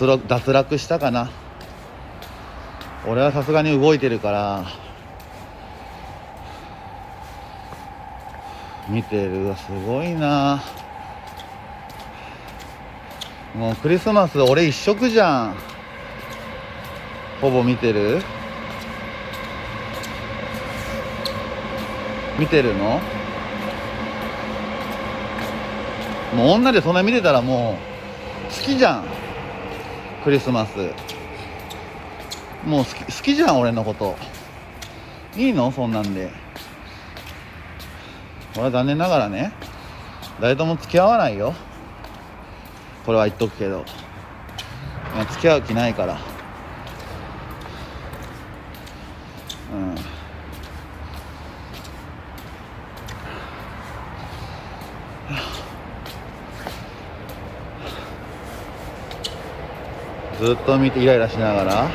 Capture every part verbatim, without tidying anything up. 脱落、脱落したかな。俺はさすがに動いてるから見てる。すごいな。もうクリスマス俺一色じゃん。ほぼ見てる見てるの。もう女でそんな見てたらもう好きじゃん。クリスマスもう好き、好きじゃん俺のこと。いいのそんなんで。俺は残念ながらね、誰とも付き合わないよ。これは言っとくけど、付き合う気ないから。うん、ずっと見てイライラしながら。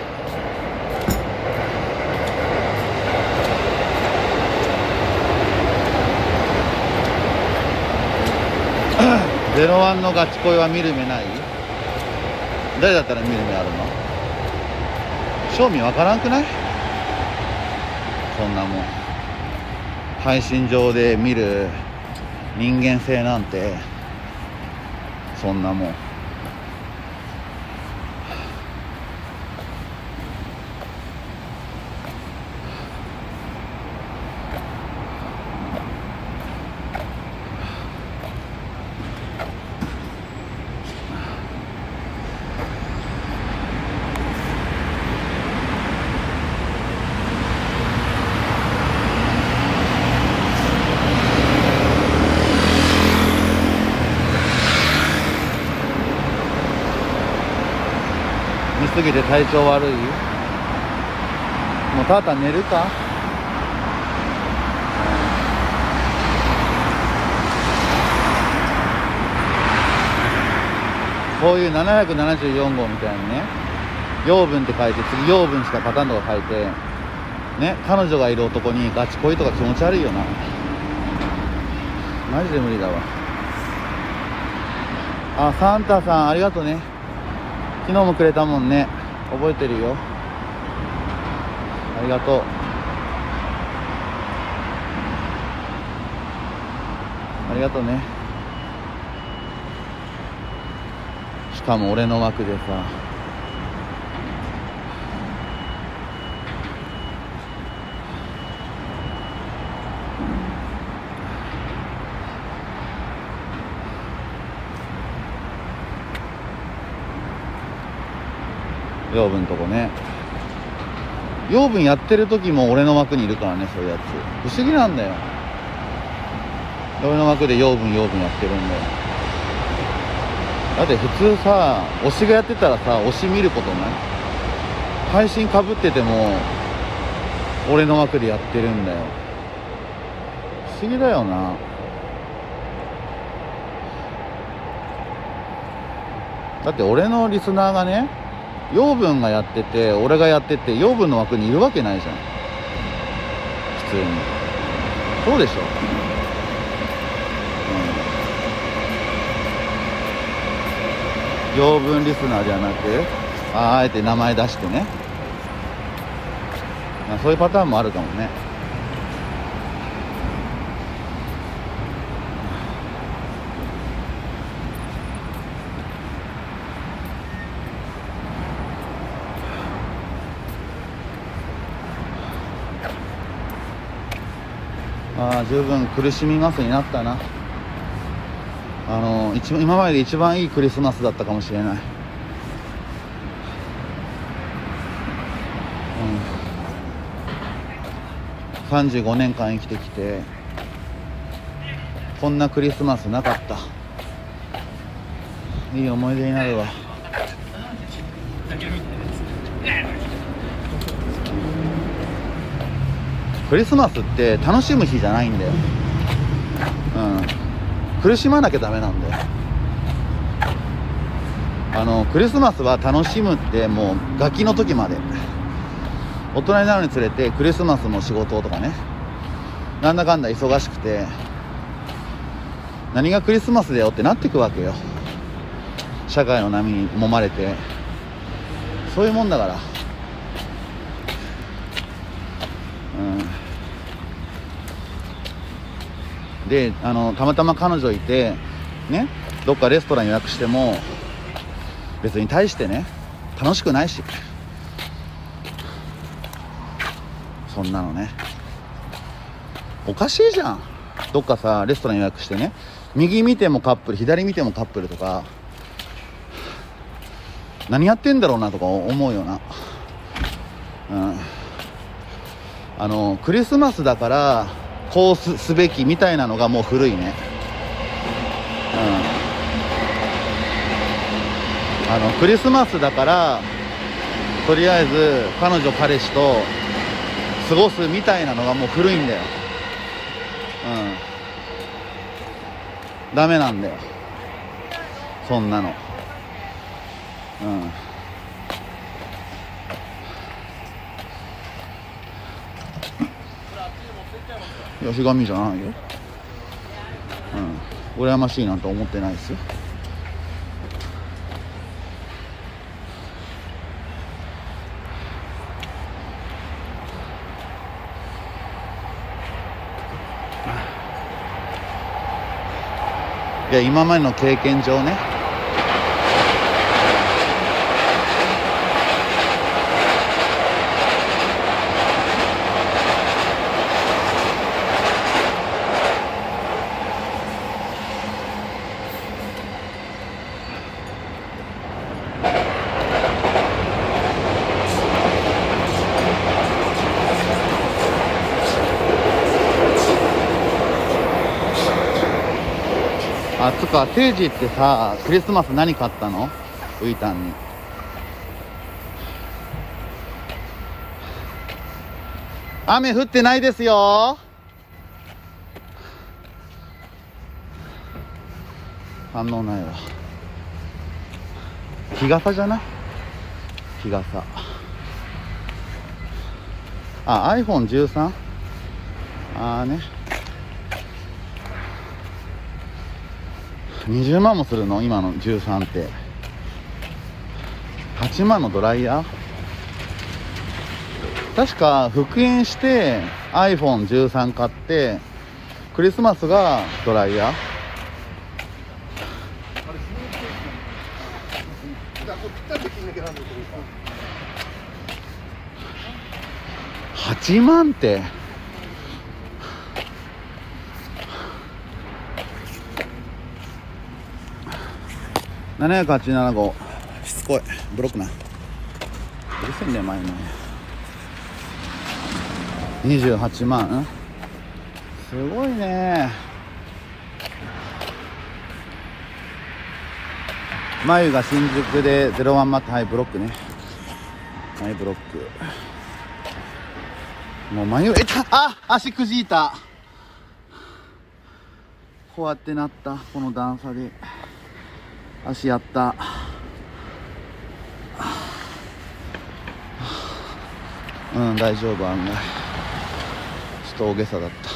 ゼロワンのガチ恋は見る目ない。誰だったら見る目あるの。正味わからんくない。そんなもん配信上で見る人間性なんて、そんなもん。過ぎて体調悪い。もうただ寝るか。こういうななひゃくななじゅうよん号みたいにね、養分って書いて次養分しか勝たんとか書いてね、彼女がいる男にガチ恋とか気持ち悪いよな。マジで無理だわ。あ、サンタさんありがとうね。昨日もくれたもんね。覚えてるよ。ありがとう。ありがとうね。しかも俺の枠でさ。養分とこね、養分やってる時も俺の枠にいるからね。そういうやつ不思議なんだよ。俺の枠で養分養分やってるんだよ。だって普通さ、推しがやってたらさ、推し見ることない。配信かぶってても俺の枠でやってるんだよ。不思議だよな。だって俺のリスナーがね、養分がやってて俺がやってて養分の枠にいるわけないじゃん普通に。そうでしょ、うん、養分リスナーじゃなく あ, あえて名前出してね、そういうパターンもあるかもね。ああ、十分苦しみますになったな。あの一今までで一番いいクリスマスだったかもしれない、うん、さんじゅうごねんかん生きてきてこんなクリスマスなかった。いい思い出になるわ。クリスマスって楽しむ日じゃないんだよ。うん、苦しまなきゃダメなんだよ。あのクリスマスは楽しむってもうガキの時まで。大人になるにつれてクリスマスも仕事とかね、なんだかんだ忙しくて何がクリスマスだよってなってくわけよ。社会の波に揉まれて。そういうもんだから、うん、であのたまたま彼女いてね、どっかレストラン予約しても別に大してね楽しくないし、そんなのねおかしいじゃん。どっかさレストラン予約してね、右見てもカップル左見てもカップルとか、何やってんだろうなとか思うような、うん、あのクリスマスだからこう す, すべきみたいなのがもう古いね、うん、あのクリスマスだからとりあえず彼女彼氏と過ごすみたいなのがもう古いんだよ、うん、ダメなんだよそんなの。うん、いやひがみじゃないよ、うん、羨ましいなんて思ってないですよ。いや今までの経験上ね、あ、つか定時ってさクリスマス何買ったの？ウイタンに。雨降ってないですよ。反応ないわ。日傘じゃない？日傘。あ、アイフォンじゅうさん？ ああね。にじゅうまんもするの今のじゅうさんって。はちまんのドライヤー確か復縁して アイフォンじゅうさん 買って、クリスマスがドライヤー。はちまんってななはちななごしつこい、ブロックなうるせえんだよ前の。にじゅうはちまんすごいね。まゆが新宿でゼロワン待って、はいブロックね、はいブロック。もうまゆえた、あ足くじいた、こうやってなった、この段差で足やった。うん大丈夫、案外ちょっと大げさだった。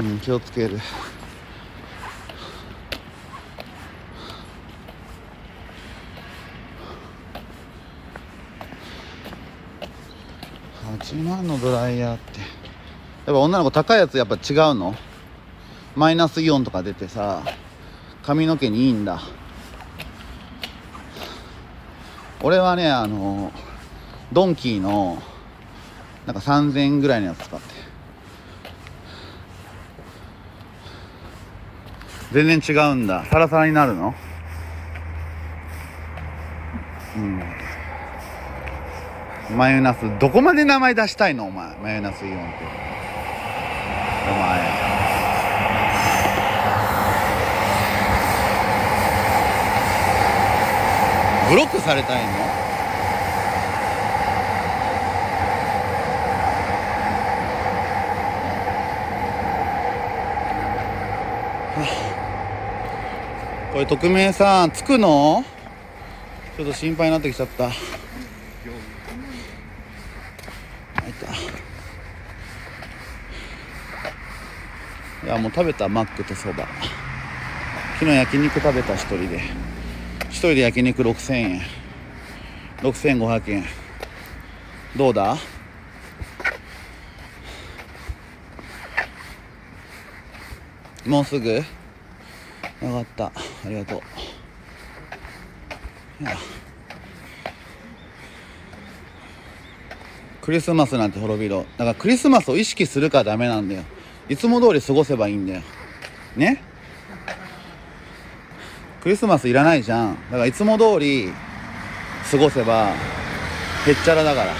うん気をつける。はちまんのドライヤーってやっぱ女の子高いやつやっぱ違うの？マイナスイオンとか出てさ髪の毛にいいんだ。俺はねあのドンキーのなんかさんぜんえんぐらいのやつ使って、全然違うんだ。サラサラになるの？うんマヨナス、どこまで名前出したいのお前、マヨナスイオンって。お前ブロックされたいの？これ匿名さんつくの？ちょっと心配になってきちゃった。いやもう食べた、マックとそば。昨日焼肉食べた、一人で一人で焼肉ろくせんえん、ろくせんごひゃくえん。どうだ、もうすぐ。分かった、ありがとう。クリスマスなんて滅びろ。だからクリスマスを意識するからダメなんだよ。いつも通り過ごせばいいんだよね。クリスマスいらないじゃん。だからいつも通り過ごせばへっちゃらだから。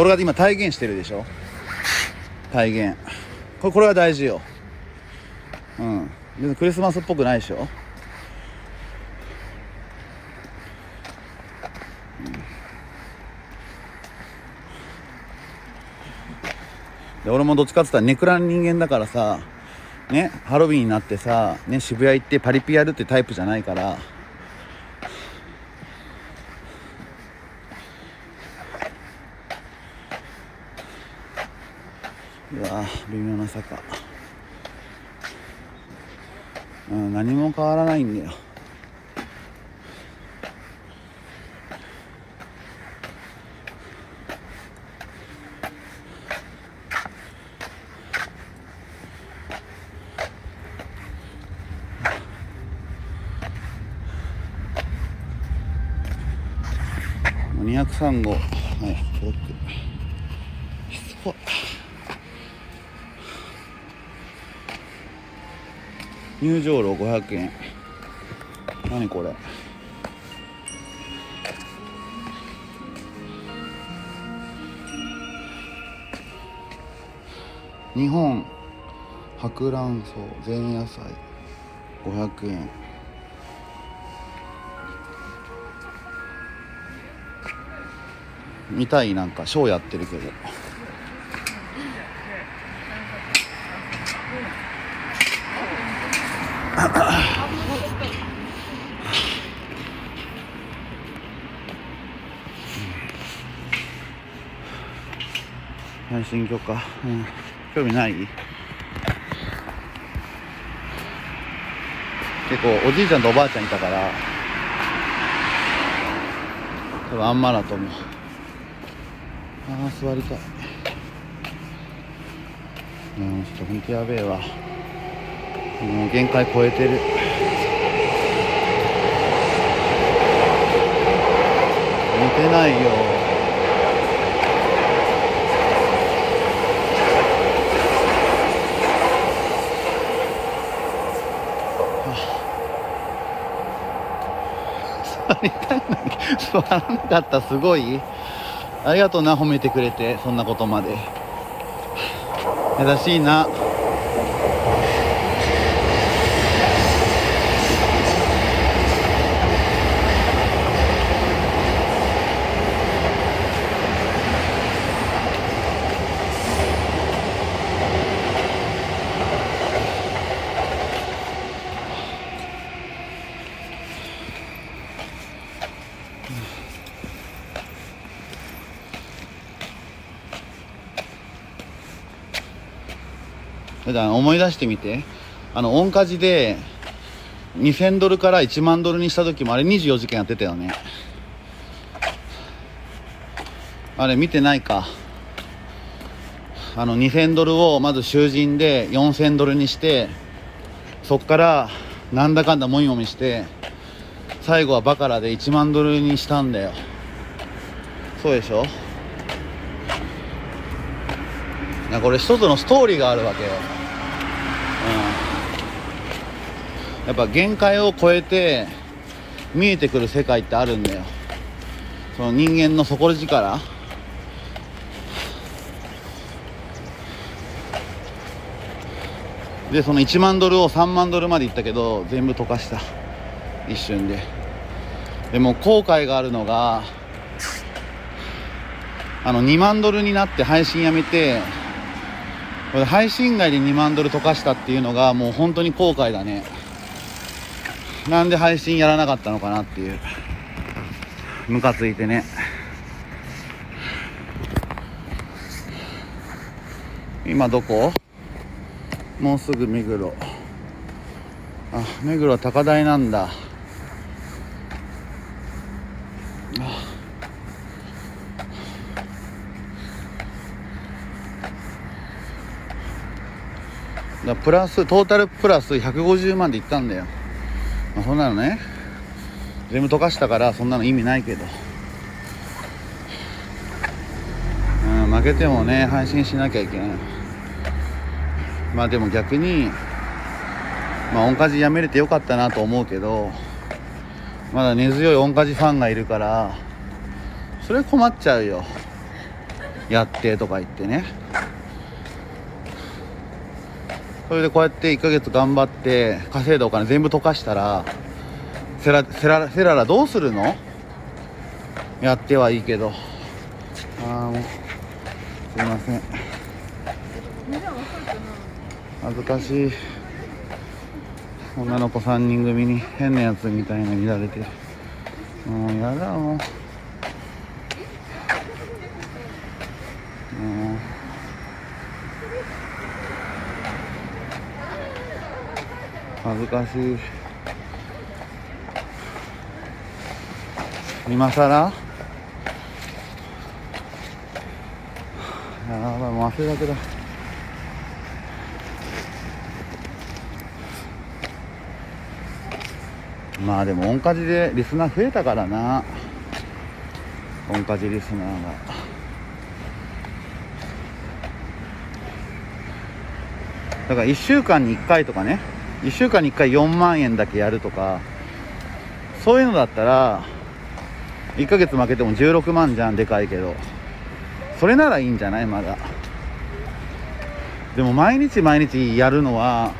俺が今体現してるでしょ、体現。これ、これは大事よ。うん。別にクリスマスっぽくないでしょ。で俺もどっちかって言ったらネクラな人間だからさ、ね、ハロウィンになってさ、ね、渋谷行ってパリピやるってタイプじゃないから。うわ微妙な坂、うん、何も変わらないんだよ。にひゃくさんごう、はい、届く。すごい。入場料ごひゃくえん。何これ。日本白蘭草前夜祭ごひゃくえん。見たい、なんかショーやってるけど。配信許可、うん、興味ない。結構おじいちゃんとおばあちゃんいたから多分あんまだと思う。あー座りたい。うん、ちょっと本当やべえわ。もう限界超えてる。似てないよ。座りたいのに座らなかった。すごい。ありがとうな、褒めてくれて。そんなことまで優しいな。思い出してみて、あの音価値でにせんドルからいちまんドルにした時もあれにじゅうよじかんやってたよね。あれ見てないか。あのにせんドルをまず囚人でよんせんドルにして、そっからなんだかんだもみもみして最後はバカラでいちまんドルにしたんだよ。そうでしょ。これ一つのストーリーがあるわけよ。うん、やっぱ限界を超えて見えてくる世界ってあるんだよ。その人間の底力。でそのいちまんドルをさんまんドルまでいったけど全部溶かした一瞬で。でも後悔があるのが、あのにまんドルになって配信やめて、これ配信外でにまんドル溶かしたっていうのがもう本当に後悔だね。なんで配信やらなかったのかなっていう。ムカついてね。今どこ？もうすぐ目黒。あ、目黒高台なんだ。あ、だプラストータルプラスひゃくごじゅうまんでいったんだよ。まあ、そんなのね全部溶かしたからそんなの意味ないけど、うん、負けてもね配信しなきゃいけない。まあでも逆に、まあ、オンカジやめれてよかったなと思うけど、まだ根強いオンカジファンがいるからそれ困っちゃうよ、やってとか言ってね。それでこうやっていっかげつ頑張って稼いだお金全部溶かしたらセラセラセララどうするの？やってはいいけど。ああ、もうすいません、恥ずかしい。女の子さんにん組に変なやつみたいな見られてる。もうやだ、もう。もう恥ずかしい。今更？やばい、もう汗だくだ。まあでもオンカジでリスナー増えたからな。オンカジリスナーが。だからいっしゅうかんにいっかいとかね。いっしゅうかんにいっかいよんまんえんだけやるとか、そういうのだったらいっかげつ負けてもじゅうろくまんじゃん、でかいけど。それならいいんじゃない、まだ。でも毎日毎日やるのは